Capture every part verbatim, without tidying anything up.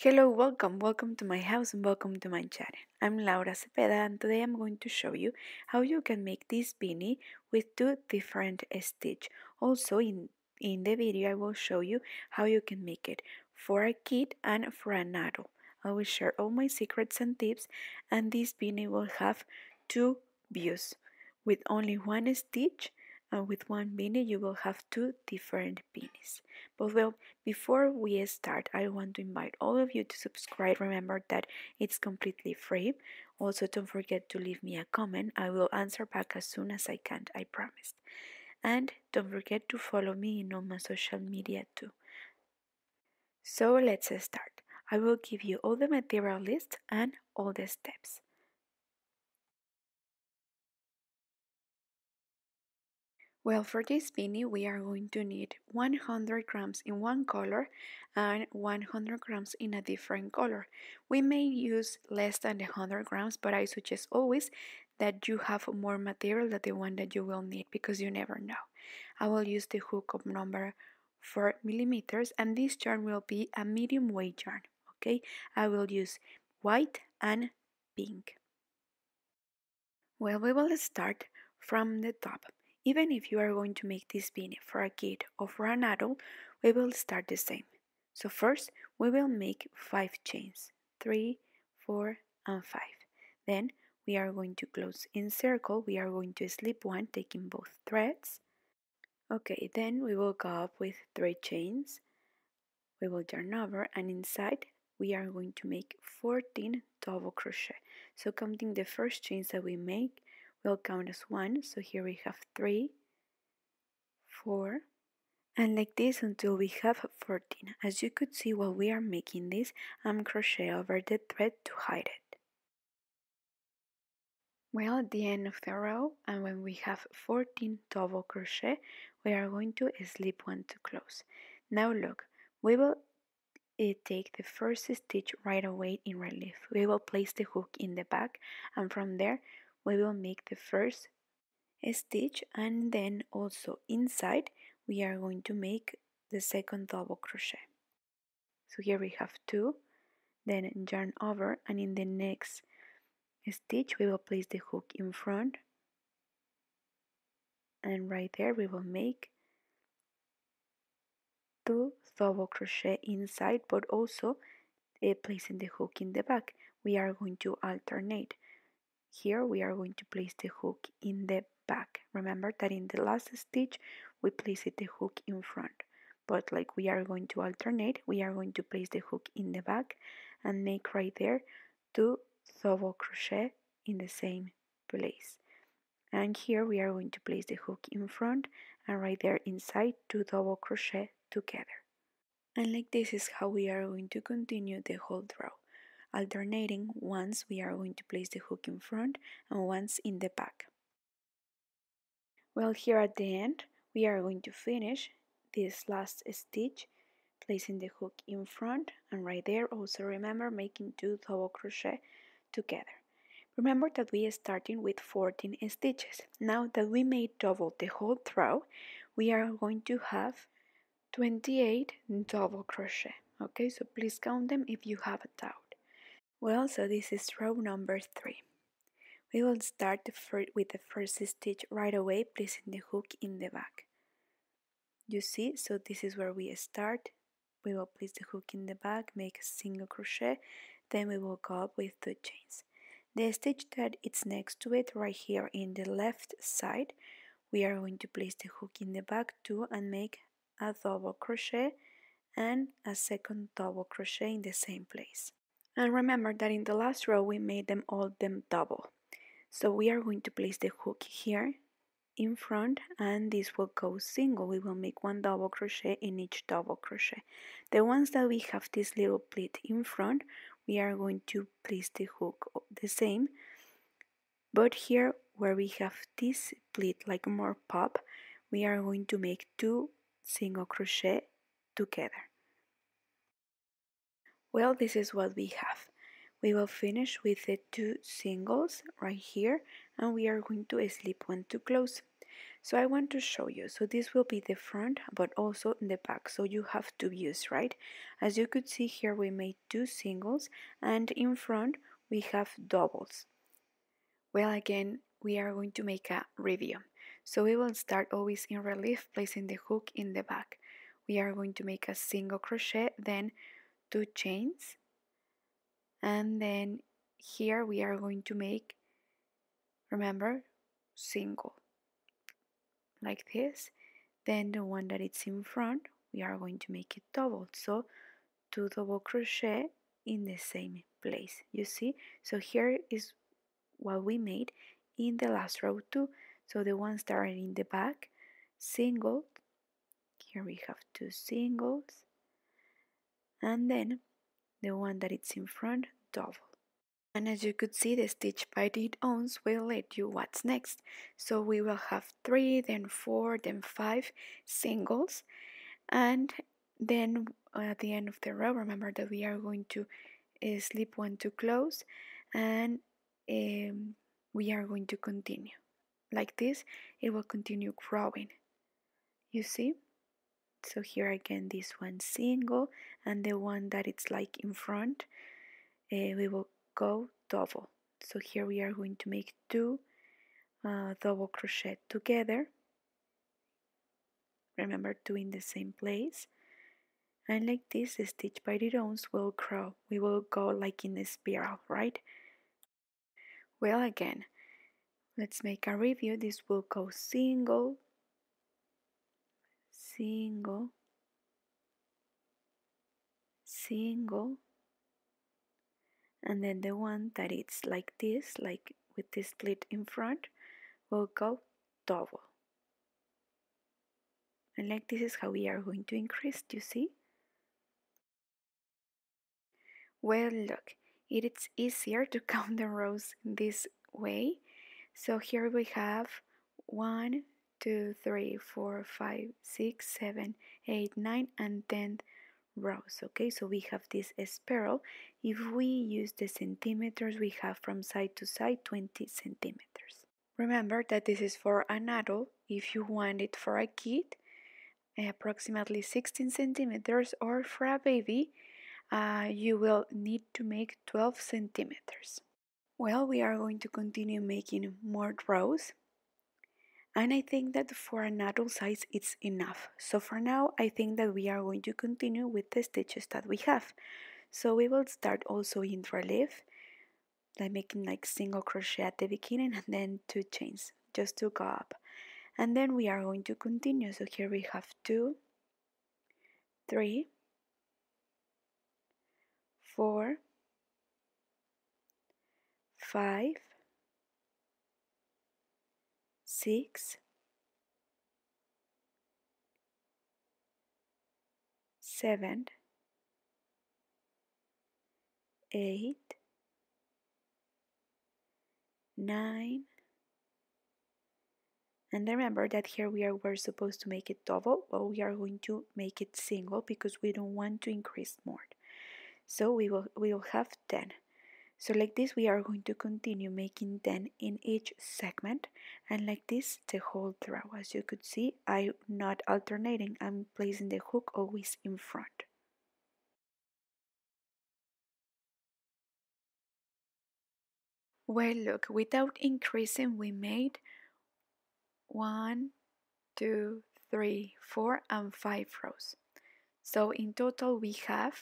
Hello, welcome, welcome to my house and welcome to my channel. I'm Laura Cepeda and today I'm going to show you how you can make this beanie with two different stitches. Also in, in the video I will show you how you can make it for a kid and for an adult. I will share all my secrets and tips and this beanie will have two views. With only one stitch and with one beanie you will have two different beanies. But well, before we start, I want to invite all of you to subscribe. Remember that it's completely free. Also, don't forget to leave me a comment. I will answer back as soon as I can, I promise. And don't forget to follow me in all my social media too. So let's start. I will give you all the material list and all the steps. Well, for this beanie we are going to need one hundred grams in one color and one hundred grams in a different color. We may use less than one hundred grams, but I suggest always that you have more material than the one that you will need because you never know. I will use the hook of number four millimeters and this yarn will be a medium weight yarn, okay? I will use white and pink. Well, we will start from the top. Even if you are going to make this beanie for a kid or for an adult, we will start the same. So first, we will make five chains, three, four, and five. Then we are going to close in circle. We are going to slip one, taking both threads. Okay, then we will go up with three chains. We will yarn over, and inside we are going to make fourteen double crochet. So counting the first chains that we make, we'll count as one, so here we have three, four, and like this until we have fourteen. As you could see, while we are making this, I'm crocheting over the thread to hide it. Well, at the end of the row, and when we have fourteen double crochet, we are going to slip one to close. Now look, we will take the first stitch right away in relief. We will place the hook in the back, and from there we will make the first stitch, and then also inside we are going to make the second double crochet. So here we have two, then yarn over, and in the next stitch we will place the hook in front, and right there we will make two double crochet inside, but also uh, placing the hook in the back. We are going to alternate. Here we are going to place the hook in the back. Remember that in the last stitch we place the hook in front, but like we are going to alternate, we are going to place the hook in the back and make right there two double crochet in the same place. And here we are going to place the hook in front and right there inside two double crochet together. And like this is how we are going to continue the whole row. Alternating, once we are going to place the hook in front and once in the back. Well, here at the end we are going to finish this last stitch placing the hook in front and right there also remember making two double crochet together. Remember that we are starting with fourteen stitches. Now that we made double the whole row, we are going to have twenty-eight double crochet. Okay, so please count them if you have a doubt. Well, so this is row number three. We will start the first, with the first stitch right away, placing the hook in the back. You see, so this is where we start. We will place the hook in the back, make a single crochet, then we will go up with two chains. The stitch that is next to it, right here in the left side, we are going to place the hook in the back too and make a double crochet and a second double crochet in the same place. And remember that in the last row we made them all them double. So we are going to place the hook here in front and this will go single. We will make one double crochet in each double crochet. The ones that we have this little pleat in front, we are going to place the hook the same. But here where we have this pleat like more pop, we are going to make two single crochet together. Well, this is what we have. We will finish with the two singles right here and we are going to slip one to close. So I want to show you. So this will be the front, but also in the back. So you have two views, right? As you could see here, we made two singles, and in front we have doubles. Well, again, we are going to make a review. So we will start always in relief, placing the hook in the back. We are going to make a single crochet, then two chains, and then here we are going to make, remember, single like this. Then the one that it's in front, we are going to make it double, so two double crochet in the same place. You see, so here is what we made in the last row too. So the ones that are in the back, single, here we have two singles, and then the one that it's in front, double. And as you could see, the stitch by its own will let you what's next. So we will have three, then four, then five singles, and then at the end of the row, remember that we are going to uh, slip one to close, and um, we are going to continue like this. It will continue growing, you see. So here again, this one single, and the one that it's like in front, uh, we will go double. So here we are going to make two uh, double crochet together, remember, two in the same place, and like this the stitch by its own will grow. We will go like in a spiral, right? Well, again, let's make a review. This will go single, single, single, and then the one that it's like this, like with the split in front, will go double. And like this is how we are going to increase, you see? Well, look, it is easier to count the rows this way. So here we have one, two, three, four, five, six, seven, eight, nine, and ten rows. Okay, so we have this spiral. If we use the centimeters, we have from side to side twenty centimeters. Remember that this is for an adult. If you want it for a kid, approximately sixteen centimeters, or for a baby, uh, you will need to make twelve centimeters. Well, we are going to continue making more rows, and I think that for an adult size it's enough. So for now, I think that we are going to continue with the stitches that we have. So we will start also in relief, like making like single crochet at the beginning, and then two chains just to go up, and then we are going to continue. So here we have two, three, four, five, six, seven, eight, nine, and remember that here we are we're supposed to make it double, but we are going to make it single because we don't want to increase more. So we will we will have ten. So like this we are going to continue making ten in each segment, and like this the whole row. As you could see, I'm not alternating, I'm placing the hook always in front. Well, look, without increasing we made one, two, three, four, and five rows. So in total we have,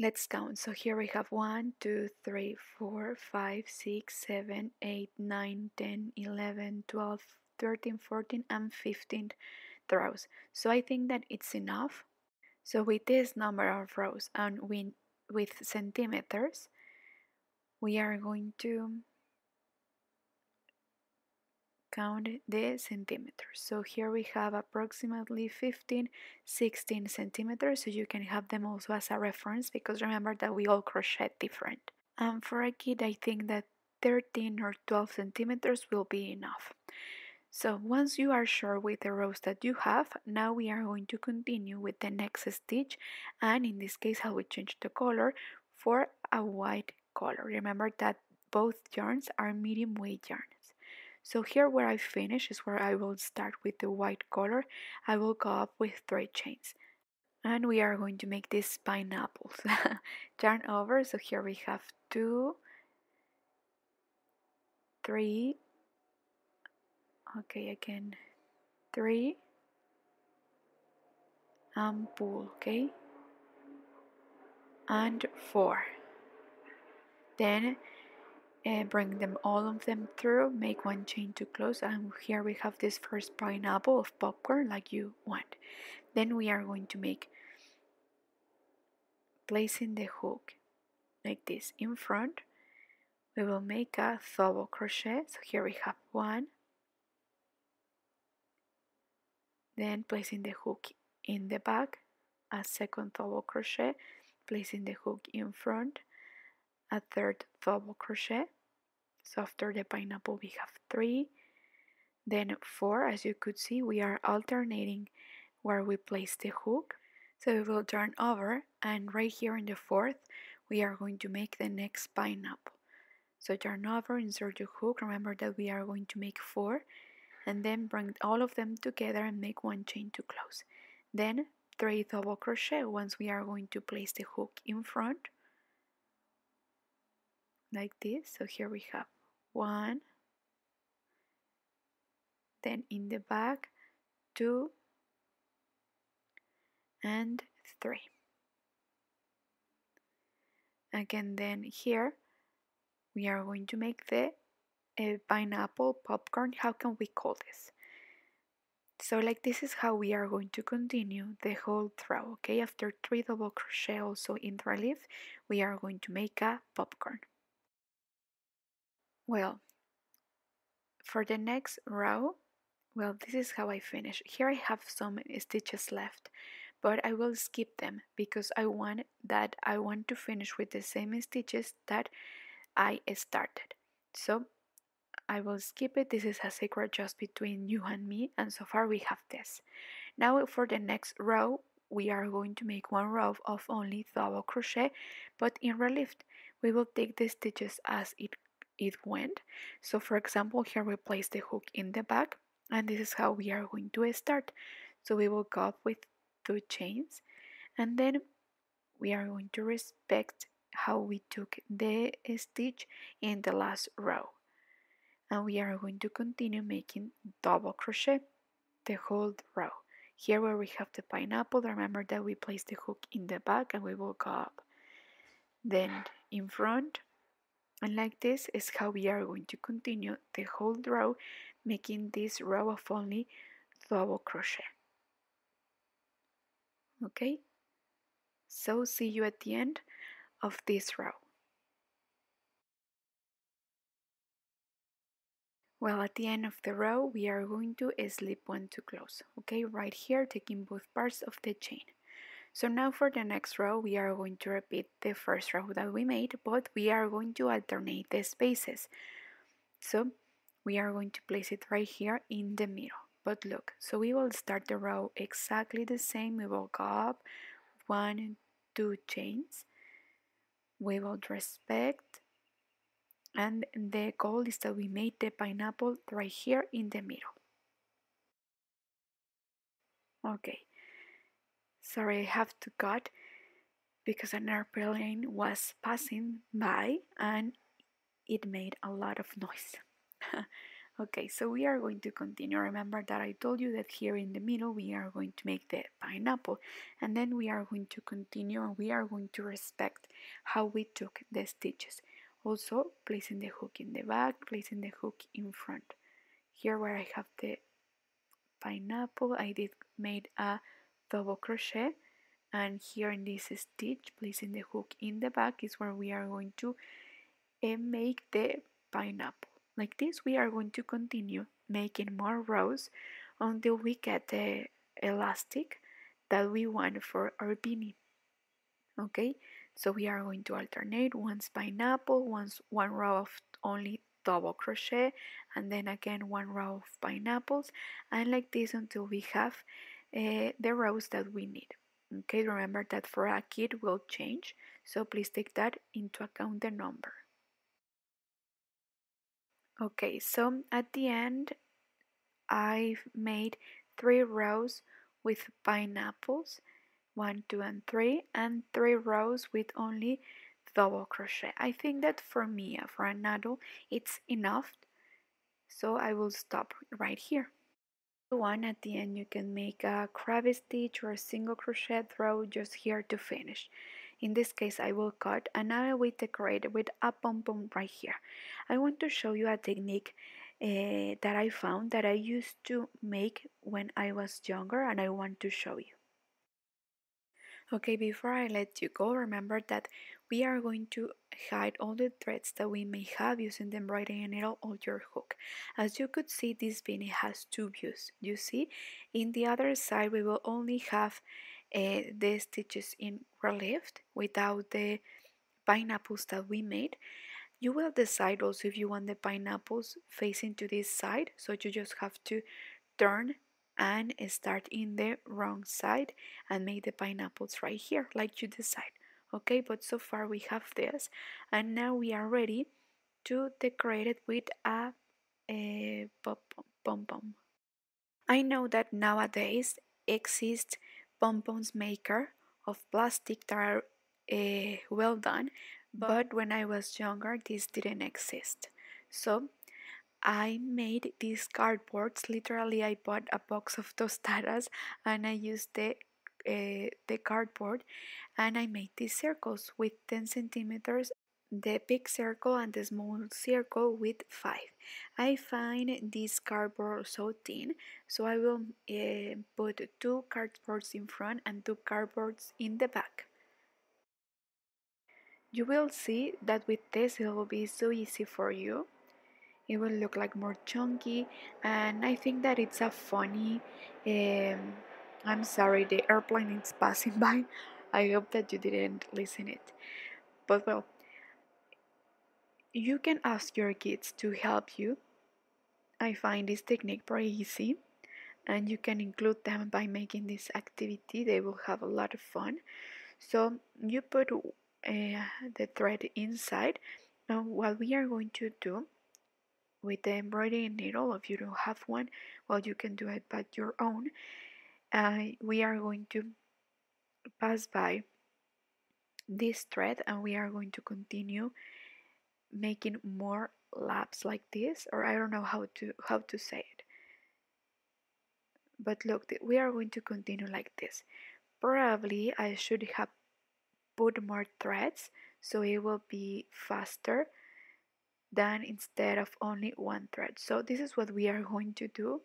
let's count. So here we have one, two, three, four, five, six, seven, eight, nine, ten, eleven, twelve, thirteen, fourteen, and fifteen rows. So I think that it's enough. So with this number of rows and with centimeters, we are going to count the centimeters. So here we have approximately fifteen, sixteen centimeters, so you can have them also as a reference, because remember that we all crochet different. And for a kid, I think that thirteen or twelve centimeters will be enough. So once you are sure with the rows that you have, now we are going to continue with the next stitch, and in this case I will change the color for a white color. Remember that both yarns are medium weight yarns. So here where I finish is where I will start with the white color. I will go up with three chains. And we are going to make these pineapples. Turn over, so here we have two, three, okay, again, three, and pull, okay, and four. Then uh, bring them all of them through, make one chain to close, and here we have this first pineapple of popcorn like you want. Then we are going to make, placing the hook like this in front, we will make a double crochet. So here we have one, then placing the hook in the back, a second double crochet, placing the hook in front, a third double crochet. So after the pineapple we have three, then four. As you could see, we are alternating where we place the hook. So we will turn over, and right here in the fourth we are going to make the next pineapple. So turn over, insert your hook, remember that we are going to make four, and then bring all of them together and make one chain to close. Then three double crochet once we are going to place the hook in front like this. So here we have one, then in the back two and three again. Then here we are going to make the uh, pineapple popcorn. How can we call this? So like this is how we are going to continue the whole row, okay? After three double crochet also in relief, we are going to make a popcorn. Well, for the next row, well, this is how I finish. Here I have some stitches left, but I will skip them because I want that I want to finish with the same stitches that I started. So I will skip it. This is a secret just between you and me, and so far we have this. Now for the next row, we are going to make one row of only double crochet, but in relief. We will take the stitches as it it went. So for example, here we place the hook in the back, and this is how we are going to start. So we will go up with two chains, and then we are going to respect how we took the stitch in the last row, and we are going to continue making double crochet the whole row. Here where we have the pineapple, remember that we place the hook in the back, and we will go up, then in front, and like this is how we are going to continue the whole row, making this row of only double crochet. Okay, so see you at the end of this row. Well, at the end of the row we are going to slip one to close, okay, right here, taking both parts of the chain. So now for the next row we are going to repeat the first row that we made, but we are going to alternate the spaces. So we are going to place it right here in the middle. But look, so we will start the row exactly the same. We will go up one, two chains, we will respect, and the goal is that we made the pineapple right here in the middle. Okay, sorry, I have to cut because an airplane was passing by and it made a lot of noise. Okay, so we are going to continue. Remember that I told you that here in the middle we are going to make the pineapple, and then we are going to continue, and we are going to respect how we took the stitches. Also placing the hook in the back, placing the hook in front. Here where I have the pineapple, I did made a double crochet, and here in this stitch, placing the hook in the back is where we are going to uh, make the pineapple. Like this we are going to continue making more rows until we get the elastic that we want for our beanie. Okay, so we are going to alternate once pineapple, once one row of only double crochet, and then again one row of pineapples, and like this until we have uh, the rows that we need. Okay, remember that for a kid will change, so please take that into account, the number. Okay, so at the end I've made three rows with pineapples, one, two, and three, and three rows with only double crochet. I think that for me, for an adult, it's enough, so I will stop right here. One at the end, you can make a crab stitch or a single crochet row just here to finish. In this case, I will cut and I will decorate it with a pom-pom right here. I want to show you a technique uh, that I found that I used to make when I was younger, and I want to show you. Okay, before I let you go, remember that we are going to hide all the threads that we may have using the embroidery needle or your hook. As you could see, this beanie has two views. You see, in the other side we will only have uh, the stitches in relief without the pineapples that we made. You will decide also if you want the pineapples facing to this side, so you just have to turn and start in the wrong side and make the pineapples right here like you decide. Okay, but so far we have this, and now we are ready to decorate it with a, a pom-pom. I know that nowadays exists pom-poms maker of plastic that are uh, well done, but when I was younger this didn't exist, so I made these cardboards. Literally, I bought a box of tostadas and I used the uh, the cardboard, and I made these circles with ten centimeters, the big circle and the small circle with five. I find this cardboard so thin, so I will uh, put two cardboards in front and two cardboards in the back. You will see that with this it will be so easy for you. It will look like more chunky, and I think that it's a funny um, I'm sorry, the airplane is passing by. I hope that you didn't listen it, but well, you can ask your kids to help you. I find this technique pretty easy, and you can include them by making this activity. They will have a lot of fun. So you put uh, the thread inside. Now what we are going to do with the embroidery needle, if you don't have one, well, you can do it by your own. Uh, we are going to pass by this thread and we are going to continue making more laps like this, or I don't know how to how to say it, but look, we are going to continue like this. Probably I should have put more threads so it will be faster than instead of only one thread. So this is what we are going to do.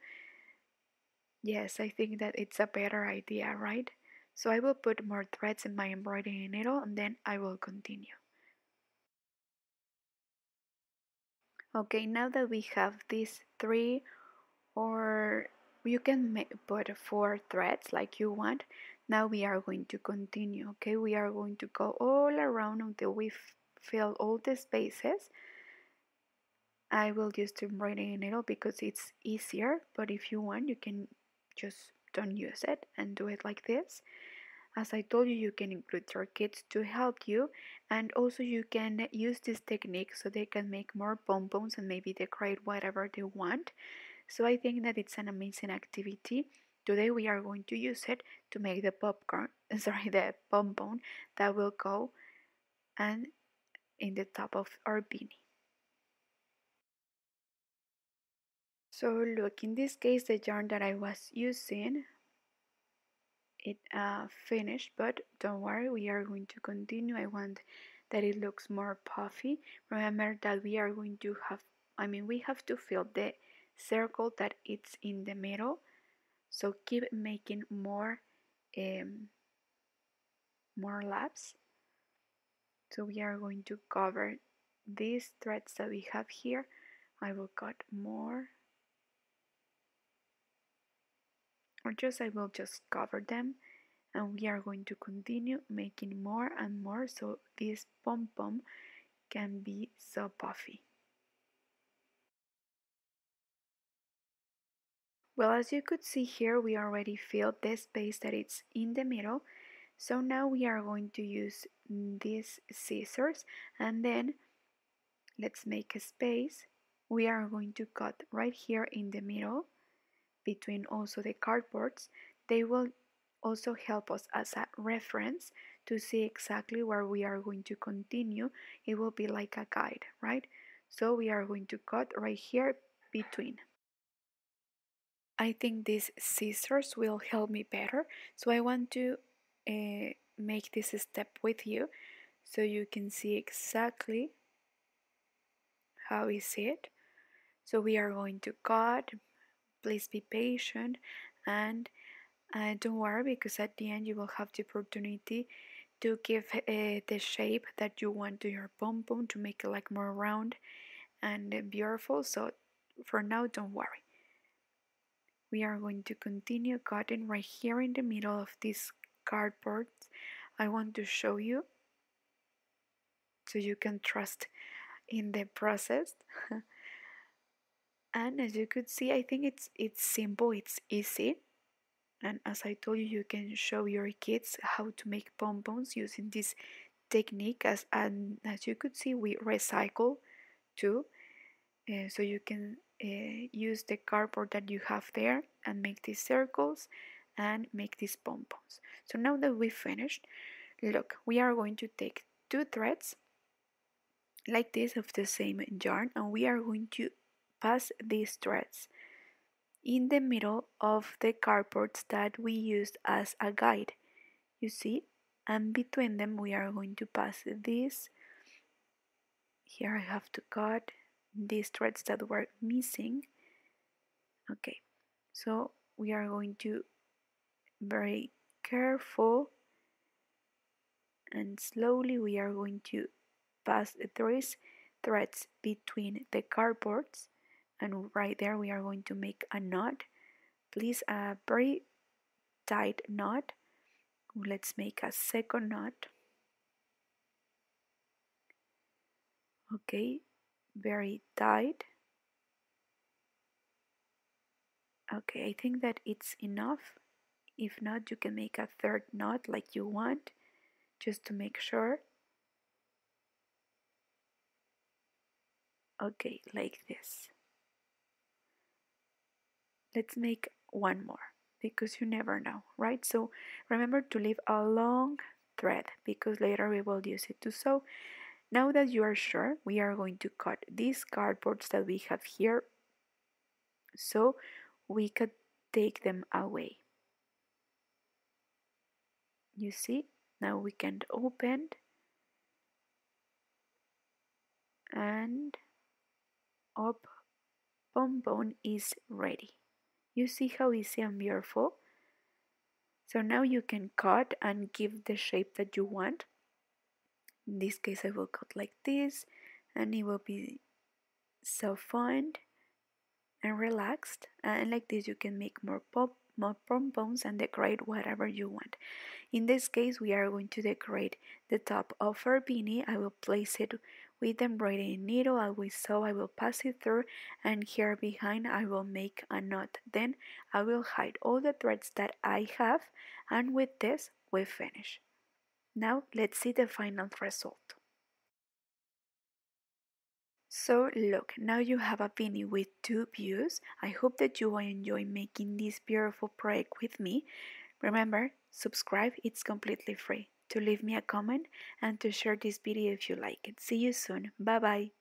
Yes, I think that it's a better idea, right? So I will put more threads in my embroidery needle and then I will continue. Okay, now that we have these three, or you can make, put four threads like you want. Now we are going to continue. Okay, we are going to go all around until we fill all the spaces. I will use the embroidery needle because it's easier, but if you want you can just don't use it and do it like this. As I told you, you can include your kids to help you, and also you can use this technique so they can make more pom-poms and maybe decorate whatever they want. So I think that it's an amazing activity. Today we are going to use it to make the popcorn, sorry, the pom-pom that will go and in the top of our beanie. So look, in this case the yarn that I was using, it uh, finished, but don't worry, we are going to continue. I want that it looks more puffy. Remember that we are going to have, I mean we have to fill the circle that it's in the middle, so keep making more, um, more laps. So we are going to cover these threads that we have here. I will cut more. Or just I will just cover them, and we are going to continue making more and more so this pom-pom can be so puffy. Well, as you could see here, we already filled the space that it's in the middle, so now we are going to use these scissors and then let's make a space we are going to cut right here in the middle between also the cardboards. They will also help us as a reference to see exactly where we are going to continue. It will be like a guide, right? So we are going to cut right here between. I think these scissors will help me better, so I want to uh, make this step with you so you can see exactly how is it. So we are going to cut. Please be patient, and uh, don't worry, because at the end you will have the opportunity to give uh, the shape that you want to your pom-pom, to make it like more round and beautiful. So for now, don't worry. We are going to continue cutting right here in the middle of these cardboards. I want to show you so you can trust in the process. And as you could see, I think it's it's simple, it's easy. And as I told you, you can show your kids how to make pom-poms using this technique. As and as you could see, we recycle too, uh, so you can uh, use the cardboard that you have there and make these circles and make these pom-poms. So now that we finished, look, we are going to take two threads like this of the same yarn, and we are going to pass these threads in the middle of the cardboards that we used as a guide, you see, and between them we are going to pass this. Here I have to cut these threads that were missing. Okay, so we are going to very careful and slowly we are going to pass three threads between the cardboards, and right there we are going to make a knot. Please, a very tight knot. Let's make a second knot. Okay, very tight. Okay, I think that it's enough. If not, you can make a third knot like you want, just to make sure. Okay, like this. Let's make one more, because you never know, right? So remember to leave a long thread, because later we will use it to sew. Now that you are sure, we are going to cut these cardboards that we have here so we could take them away. You see, now we can open and up pom-pom is ready. You see how easy and beautiful? So now you can cut and give the shape that you want. In this case, I will cut like this, and it will be so fun and relaxed. And like this, you can make more pop, more pom-poms and decorate whatever you want. In this case, we are going to decorate the top of our beanie. I will place it with embroidery needle, I will sew, I will pass it through, and here behind I will make a knot. Then I will hide all the threads that I have, and with this we finish. Now let's see the final result. So look, now you have a beanie with two views. I hope that you will enjoy making this beautiful project with me. Remember, subscribe, it's completely free. To leave me a comment and to share this video if you like it. See you soon. Bye bye.